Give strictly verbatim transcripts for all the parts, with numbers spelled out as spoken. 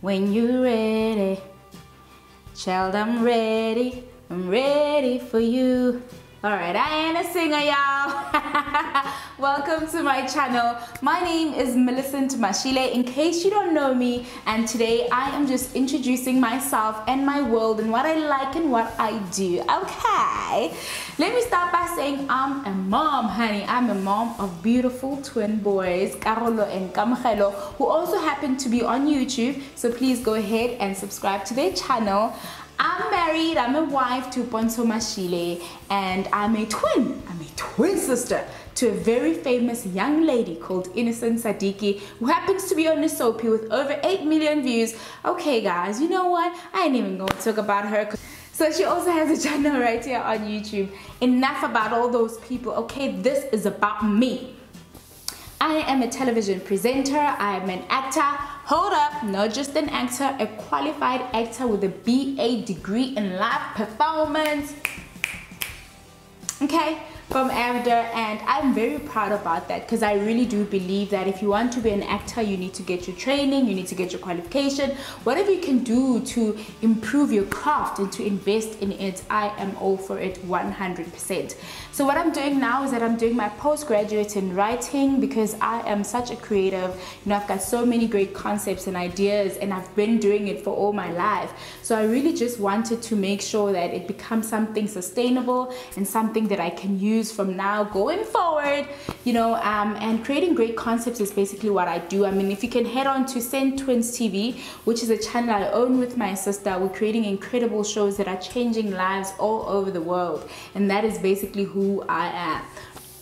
when you're ready. Child, I'm ready, I'm ready for you. Alright, I ain't a singer, y'all. Welcome to my channel. My name is Millicent Mashile, in case you don't know me, and today I am just introducing myself and my world and what I like and what I do. Okay, let me start by saying I'm a mom, honey. I'm a mom of beautiful twin boys, Carolo and Camgello, who also happen to be on YouTube, so please go ahead and subscribe to their channel. I'm married, I'm a wife to Bonso Mashile, and I'm a twin, I'm a twin sister to a very famous young lady called Innocent Sadiqi, who happens to be on the soapie with over eight million views. Okay guys, you know what? I ain't even gonna talk about her. So she also has a channel right here on YouTube. Enough about all those people, okay? This is about me. I am a television presenter, I am an actor. Hold up, not just an actor, a qualified actor with a B A degree in live performance. Okay, from AFDA, and I'm very proud about that because I really do believe that if you want to be an actor, you need to get your training, you need to get your qualification, whatever you can do to improve your craft and to invest in it. I am all for it one hundred percent. So what I'm doing now is that I'm doing my postgraduate in writing because I am such a creative. You know, I've got so many great concepts and ideas, and I've been doing it for all my life. So I really just wanted to make sure that it becomes something sustainable and something that I can use from now going forward, you know, um, and creating great concepts is basically what I do. I mean, if you can head on to Send Twins T V, which is a channel I own with my sister, we're creating incredible shows that are changing lives all over the world, and that is basically who Who I am.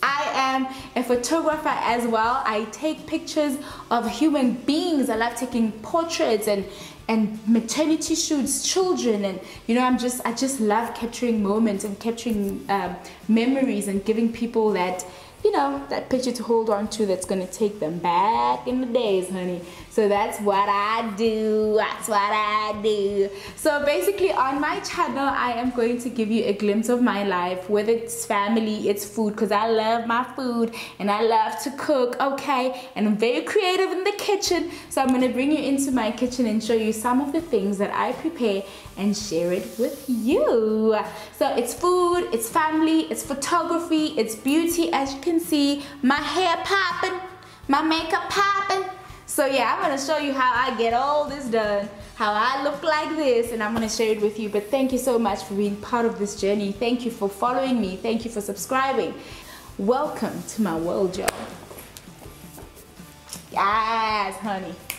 I am a photographer as well. I take pictures of human beings. I love taking portraits and and maternity shoots, children, and you know, I'm just I just love capturing moments and capturing um, memories and giving people that, you know, that picture to hold on to that's gonna take them back in the days, honey. So that's what I do, that's what I do. So basically on my channel, I am going to give you a glimpse of my life, whether it's family, it's food, because I love my food and I love to cook, okay? And I'm very creative in the kitchen. So I'm gonna bring you into my kitchen and show you some of the things that I prepare and share it with you. So it's food, it's family, it's photography, it's beauty, as you can see, my hair popping, my makeup popping. So yeah, I'm gonna show you how I get all this done, how I look like this, and I'm gonna share it with you. But thank you so much for being part of this journey. Thank you for following me. Thank you for subscribing. Welcome to my world, y'all. Yes, honey.